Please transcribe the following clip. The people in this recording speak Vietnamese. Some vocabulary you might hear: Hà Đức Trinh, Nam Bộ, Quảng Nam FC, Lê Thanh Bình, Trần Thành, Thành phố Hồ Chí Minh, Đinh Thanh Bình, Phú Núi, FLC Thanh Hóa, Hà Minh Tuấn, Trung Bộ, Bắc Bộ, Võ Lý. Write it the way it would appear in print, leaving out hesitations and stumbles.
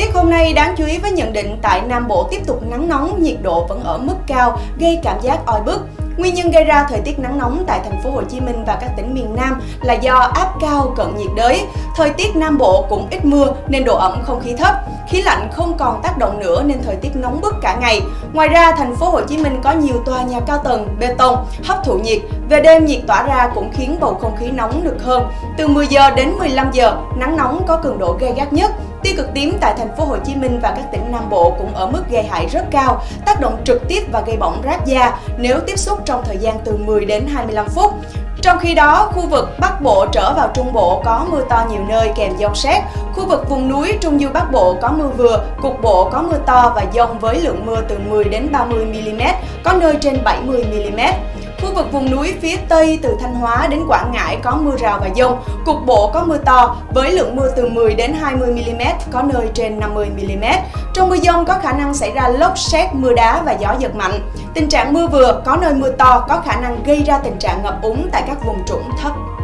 tiết hôm nay đáng chú ý với nhận định tại Nam Bộ tiếp tục nắng nóng, nhiệt độ vẫn ở mức cao, gây cảm giác oi bức. Nguyên nhân gây ra thời tiết nắng nóng tại thành phố Hồ Chí Minh và các tỉnh miền Nam là do áp cao cận nhiệt đới. Thời tiết Nam Bộ cũng ít mưa nên độ ẩm không khí thấp, khí lạnh không còn tác động nữa nên thời tiết nóng bức cả ngày. Ngoài ra, thành phố Hồ Chí Minh có nhiều tòa nhà cao tầng, bê tông, hấp thụ nhiệt. Về đêm nhiệt tỏa ra cũng khiến bầu không khí nóng nực hơn. Từ 10 giờ đến 15 giờ, nắng nóng có cường độ gay gắt nhất. Tia cực tím tại thành phố Hồ Chí Minh và các tỉnh Nam Bộ cũng ở mức gây hại rất cao, tác động trực tiếp và gây bỏng rát da nếu tiếp xúc trong thời gian từ 10 đến 25 phút. Trong khi đó, khu vực Bắc Bộ trở vào Trung Bộ có mưa to nhiều nơi kèm dông sét. Khu vực vùng núi Trung Du Bắc Bộ có mưa vừa, cục bộ có mưa to và dông với lượng mưa từ 10 đến 30 mm, có nơi trên 70 mm. Khu vực vùng núi phía Tây từ Thanh Hóa đến Quảng Ngãi có mưa rào và dông, cục bộ có mưa to với lượng mưa từ 10 đến 20 mm, có nơi trên 50 mm. Trong mưa dông có khả năng xảy ra lốc sét, mưa đá và gió giật mạnh. Tình trạng mưa vừa, có nơi mưa to có khả năng gây ra tình trạng ngập úng tại các vùng trũng thấp.